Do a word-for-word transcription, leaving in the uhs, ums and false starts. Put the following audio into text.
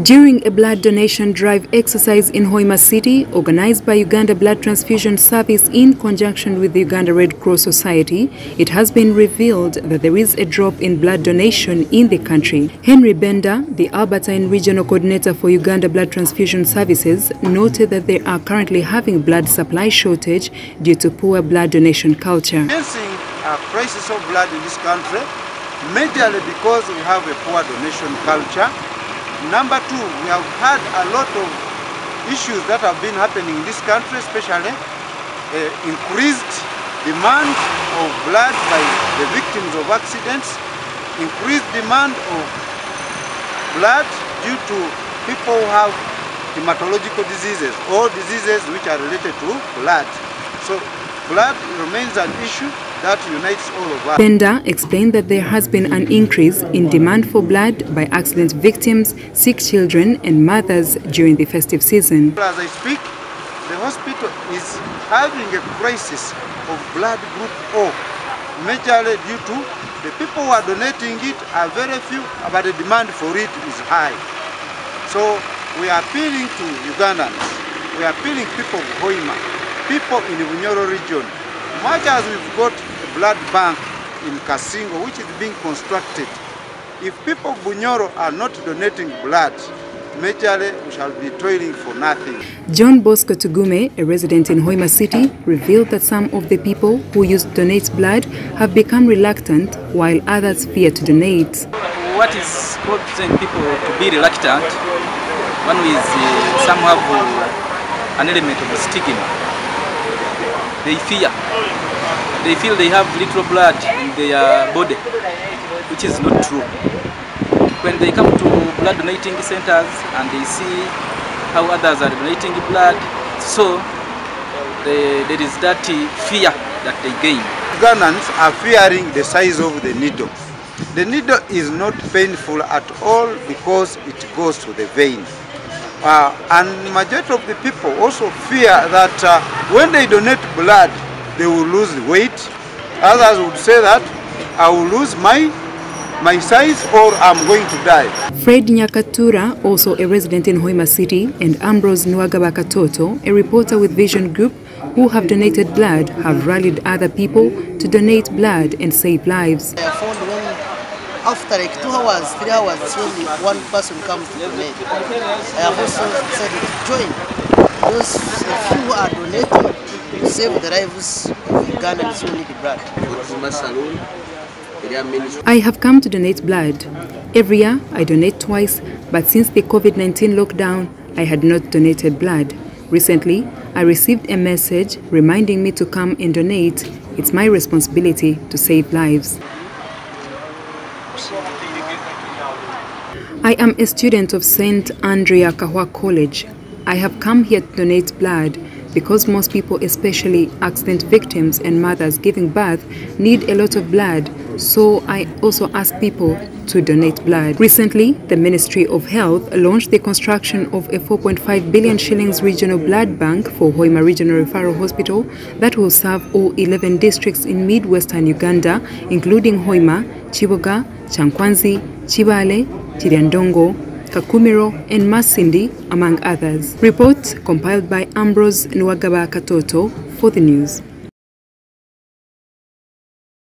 During a blood donation drive exercise in Hoima City, organized by Uganda Blood Transfusion Service in conjunction with the Uganda Red Cross Society, it has been revealed that there is a drop in blood donation in the country. Henry Bender, the Albertine Regional Coordinator for Uganda Blood Transfusion Services, noted that they are currently having blood supply shortage due to poor blood donation culture. We are seeing a crisis of blood in this country, majorly because we have a poor donation culture. Number two, we have had a lot of issues that have been happening in this country, especially uh, increased demand of blood by the victims of accidents, increased demand of blood due to people who have hematological diseases or diseases which are related to blood. So blood remains an issue that unites all of us. Penda explained that there has been an increase in demand for blood by accident victims, sick children and mothers during the festive season. As I speak, the hospital is having a crisis of blood group O, majorly due to the people who are donating it are very few, but the demand for it is high. So we are appealing to Ugandans, we are appealing people of Hoima, people in the Bunyoro region. Much as we've got a blood bank in Kasingo, which is being constructed, if people of Bunyoro are not donating blood, majorly we shall be toiling for nothing. John Bosco Tugume, a resident in Hoima City, revealed that some of the people who used to donate blood have become reluctant, while others fear to donate. What is causing people to be reluctant? One is uh, some have uh, an element of stigma. They fear. They feel they have little blood in their body, which is not true. When they come to blood donating centers and they see how others are donating blood, so they, there is that fear that they gain. Ugandans are fearing the size of the needle. The needle is not painful at all because it goes to the vein. Uh, and the majority of the people also fear that uh, when they donate blood, they will lose weight. Others would say that I will lose my, my size or I'm going to die. Fred Nyakatura, also a resident in Hoima City, and Ambrose Nwagaba Katoto, a reporter with Vision Group, who have donated blood, have rallied other people to donate blood and save lives. I found one. After like two hours, three hours, only one person comes to donate. I have also said to join those who are donating to save the lives of Ugandans who need blood. I have come to donate blood. Every year I donate twice, but since the COVID nineteen lockdown, I had not donated blood. Recently, I received a message reminding me to come and donate. It's my responsibility to save lives. I am a student of Saint Andrea Kahua College. I have come here to donate blood because most people, especially accident victims and mothers giving birth, need a lot of blood, so I also ask people to donate blood. Recently, the Ministry of Health launched the construction of a four point five billion shillings regional blood bank for Hoima Regional Referral Hospital that will serve all eleven districts in mid-western Uganda, including Hoima, Chiboga, Chankwanzi, Chibale, Chiriandongo, Kakumiro and Masindi, among others. Reports compiled by Ambrose Nwagaba Katoto for the news.